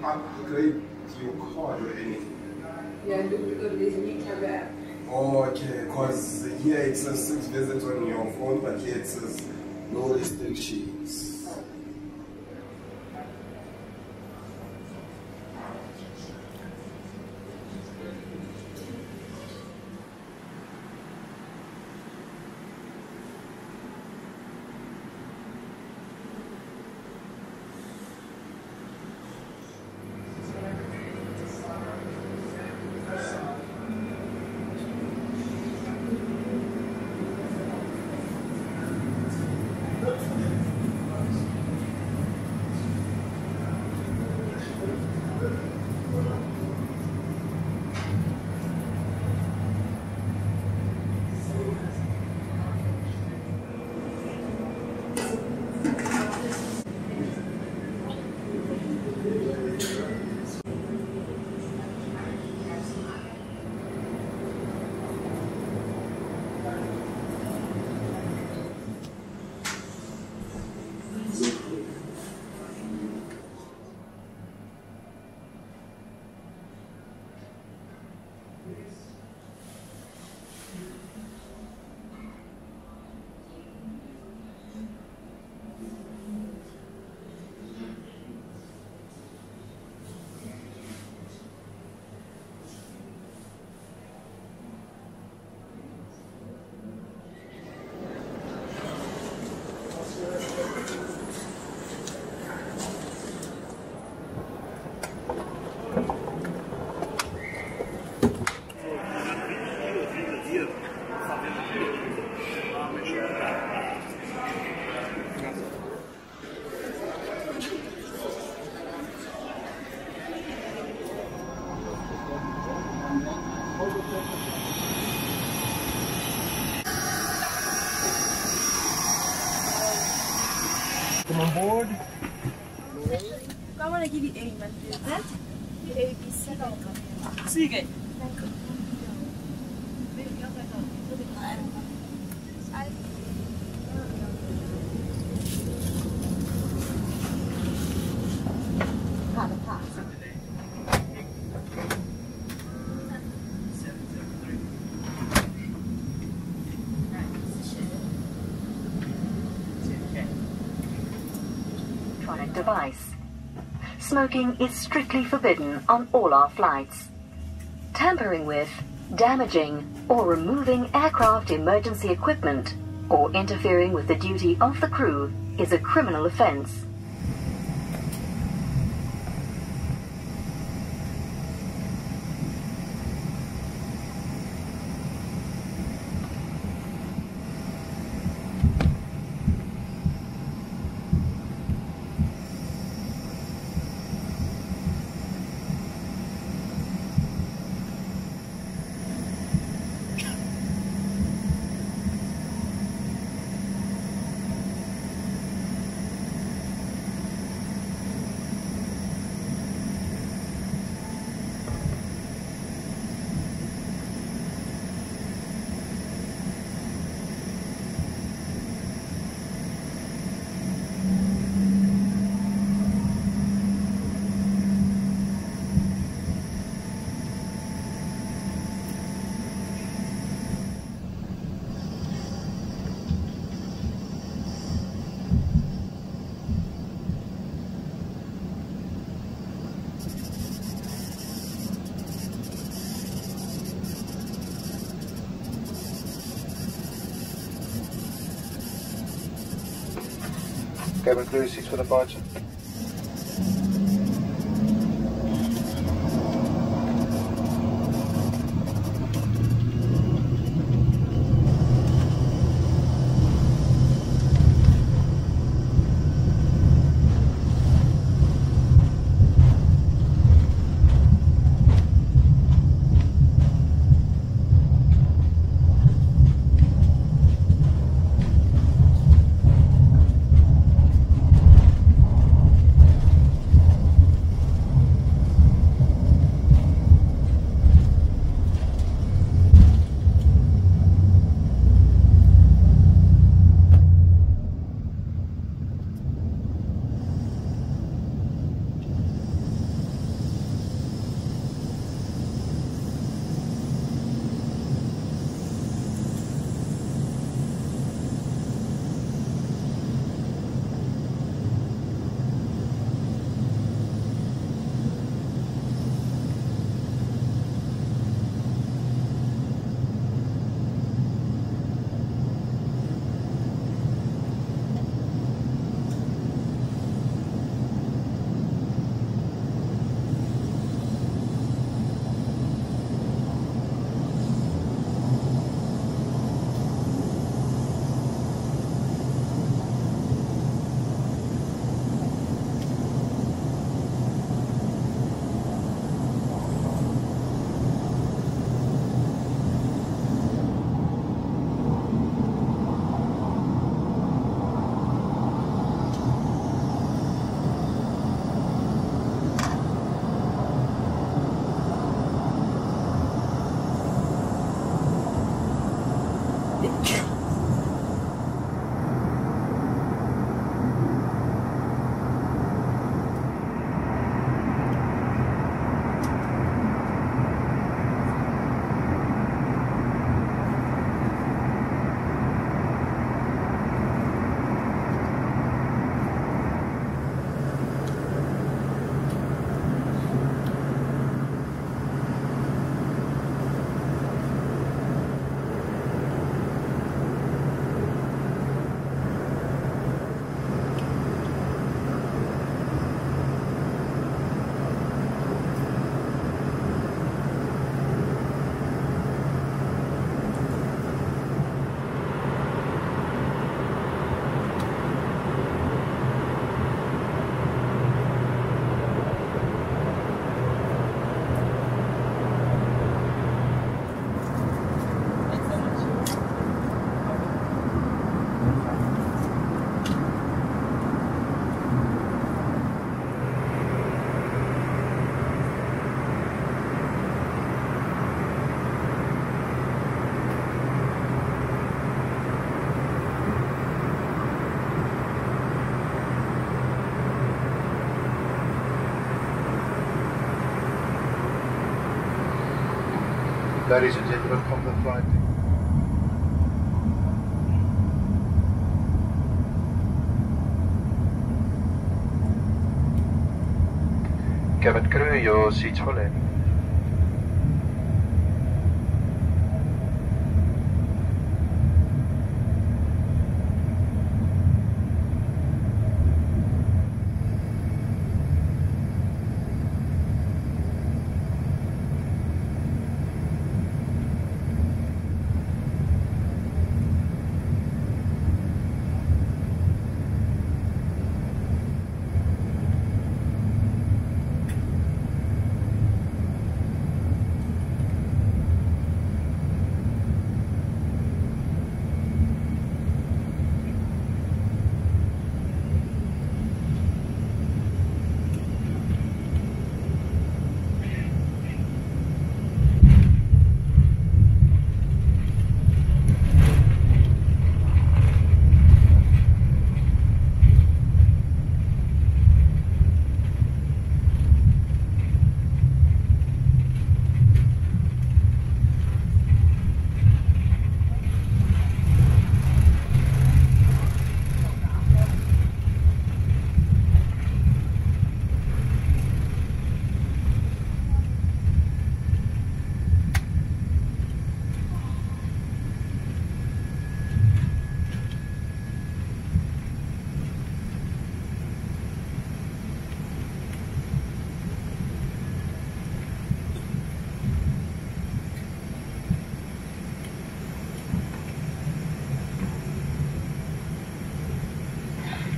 Upgrade your card or anything? Yeah, because there's an internet. Oh, okay, because here it says 6 visits on your phone, but here it says no restrictions. Come on board. I want to give you 8 months. Is that? See you again. Device. Smoking is strictly forbidden on all our flights. Tampering with, damaging, or removing aircraft emergency equipment, or interfering with the duty of the crew is a criminal offense. Cabin crew, 6 for the Python. Ladies and gentlemen, from the flight. Cabin crew, your seats for landing.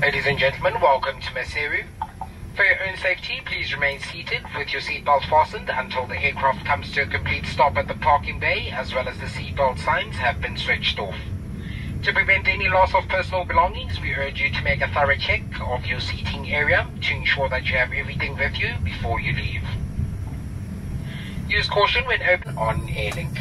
Ladies and gentlemen, welcome to Maseru. For your own safety, please remain seated with your seatbelt fastened until the aircraft comes to a complete stop at the parking bay, as well as the seatbelt signs have been switched off. To prevent any loss of personal belongings, we urge you to make a thorough check of your seating area to ensure that you have everything with you before you leave. Use caution when open on AirLink.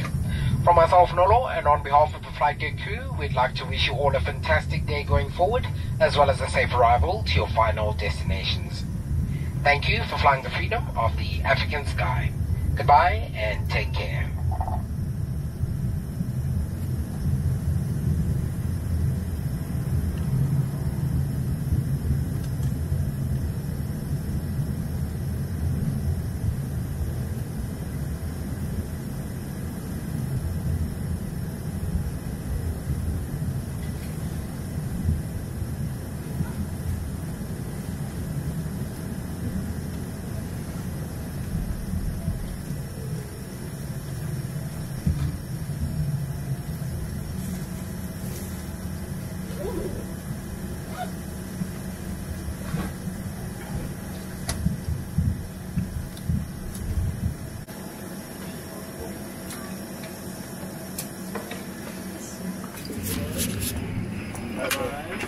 From myself, Nolo, and on behalf of the flight deck crew, we'd like to wish you all a fantastic day going forward, as well as a safe arrival to your final destinations. Thank you for flying the freedom of the African sky. Goodbye and take care. All right.